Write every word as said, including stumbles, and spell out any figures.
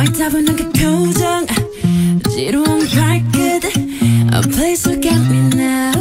어이따분한 그 표정 지루한 발끝 A place will get me now.